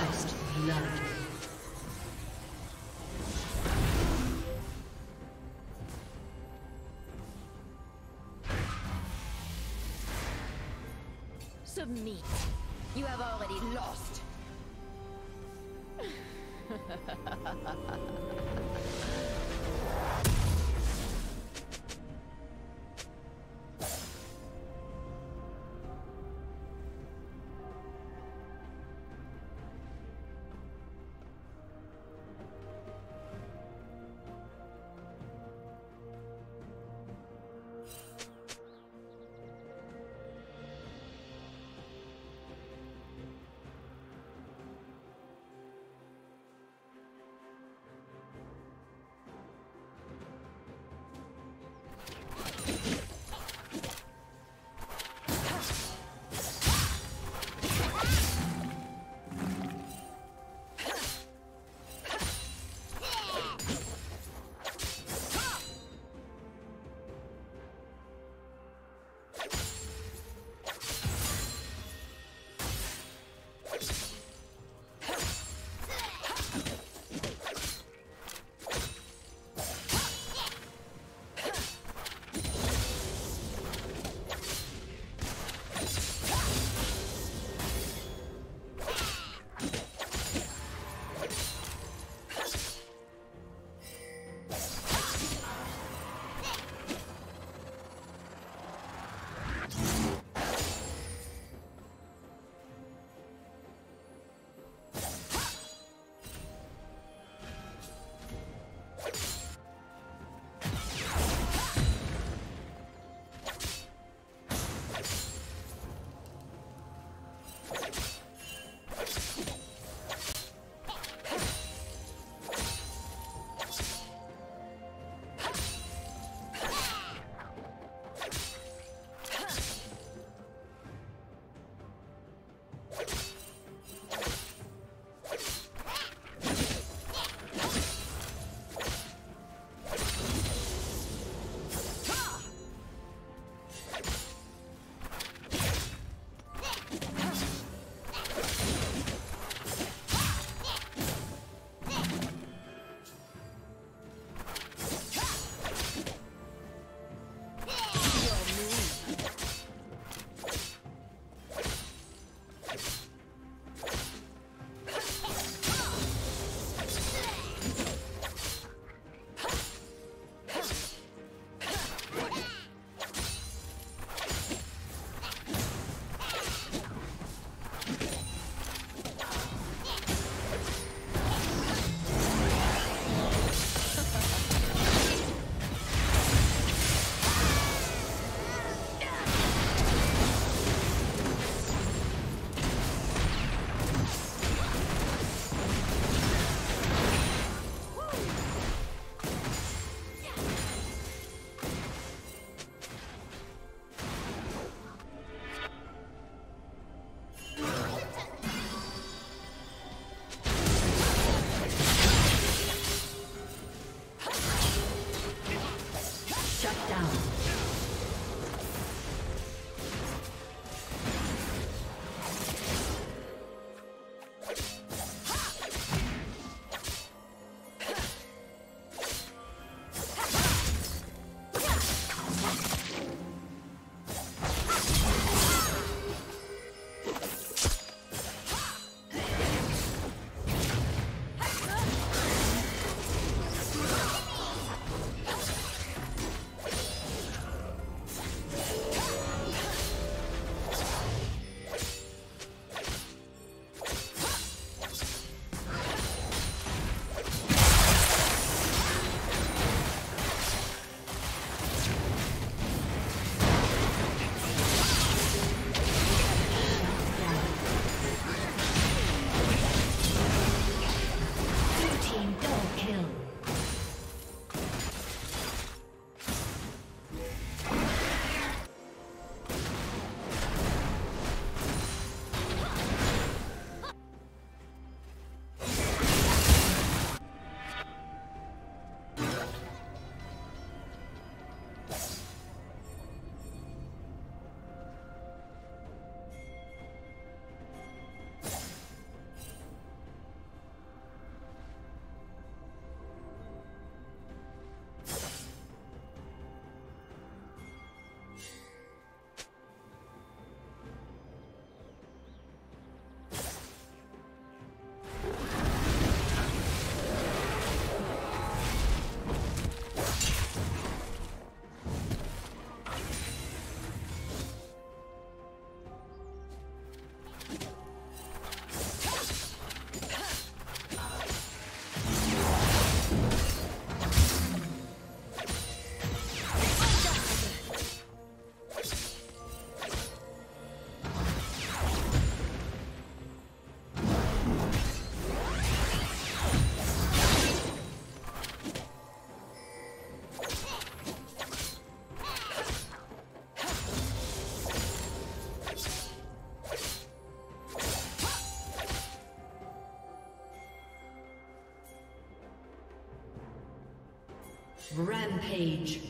First blood. Submit. You have already lost. Rampage.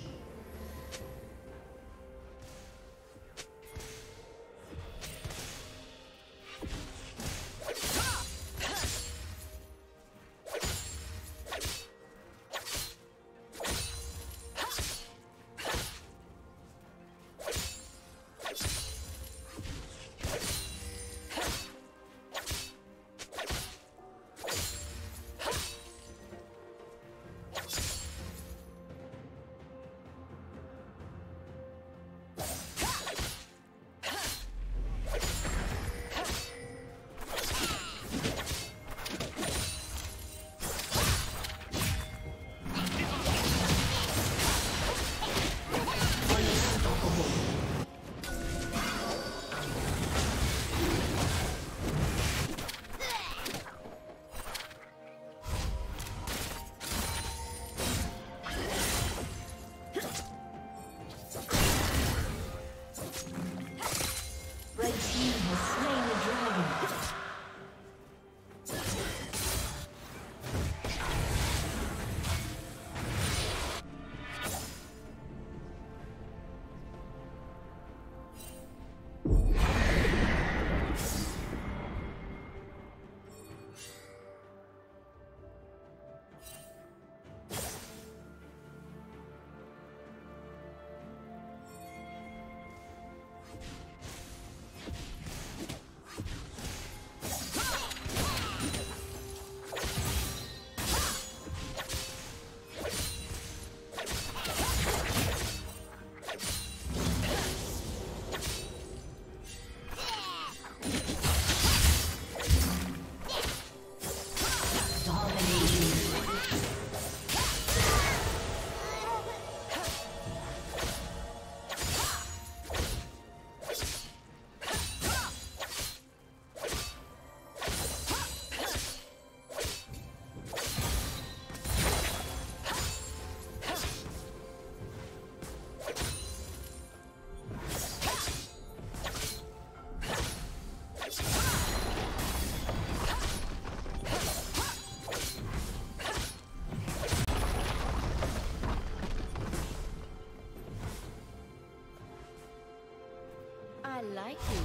I like you.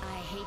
I hate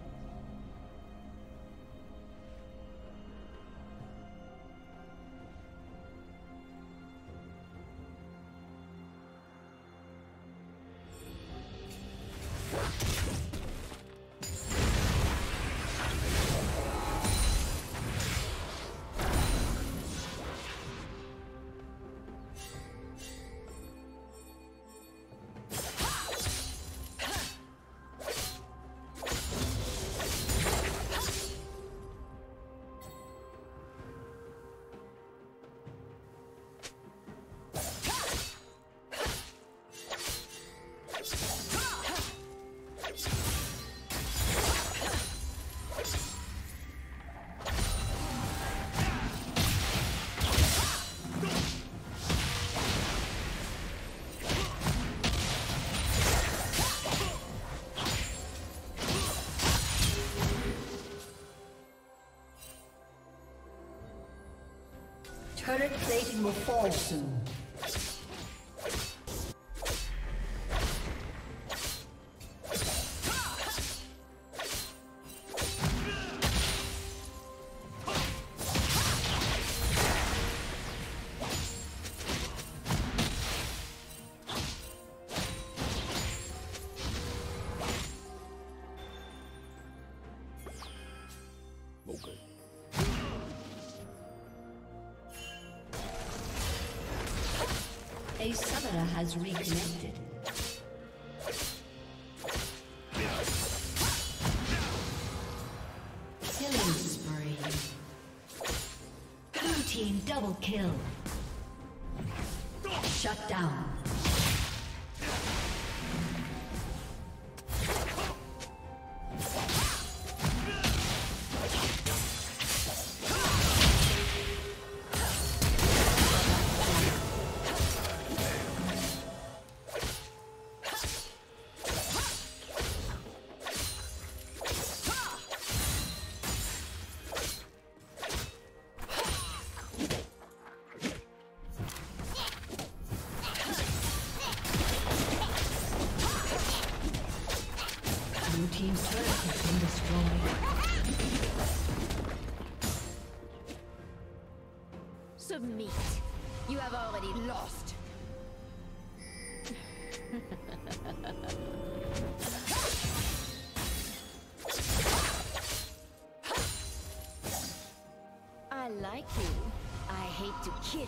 Turret plating will fall soon. A summoner has reconnected. Killing spree. Blue team double kill. Shut down. Submit. You have already lost. I like you. I hate to kill you.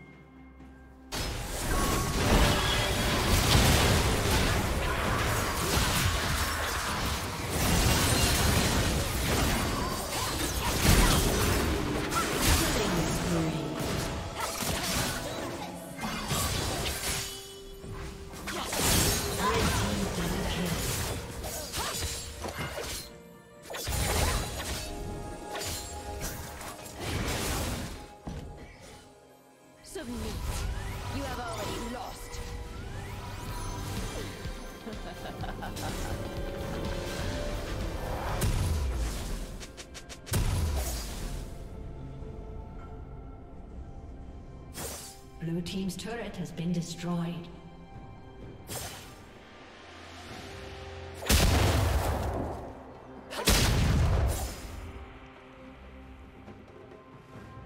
Blue team's turret has been destroyed.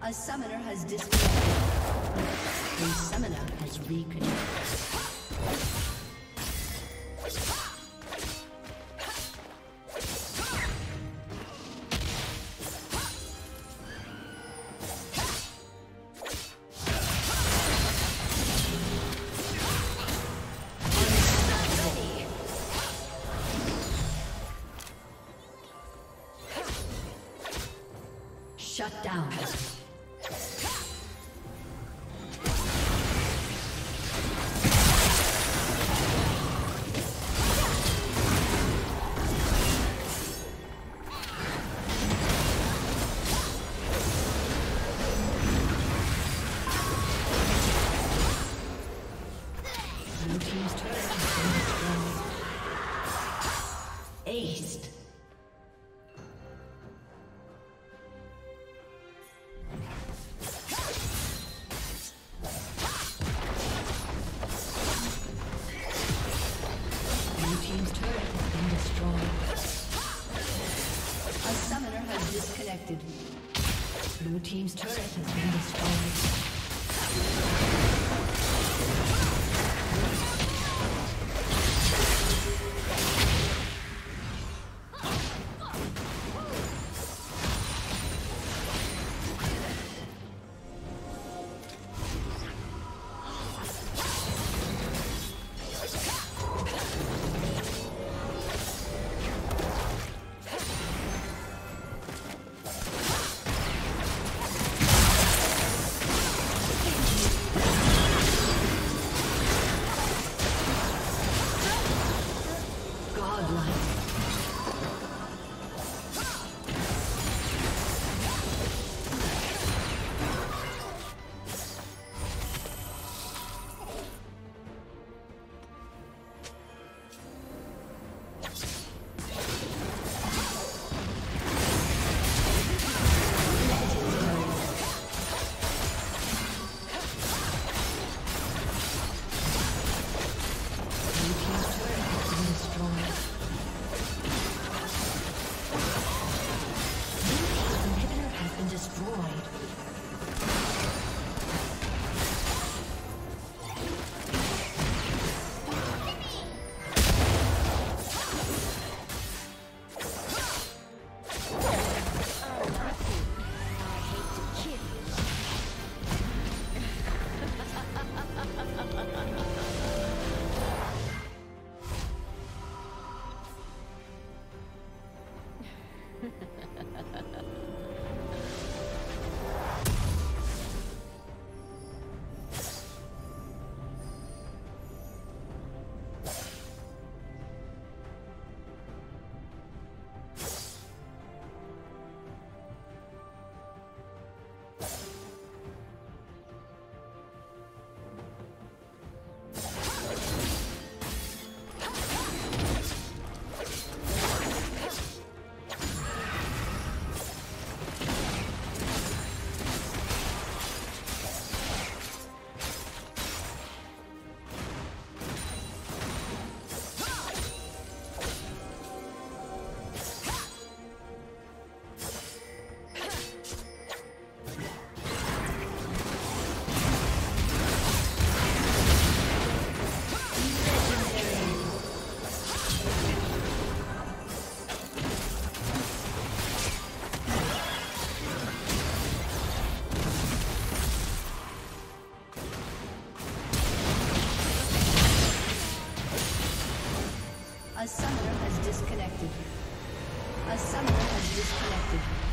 A summoner has disconnected. A summoner has reconnected. Shut down. Blue team's turret has been destroyed. Someone has disconnected.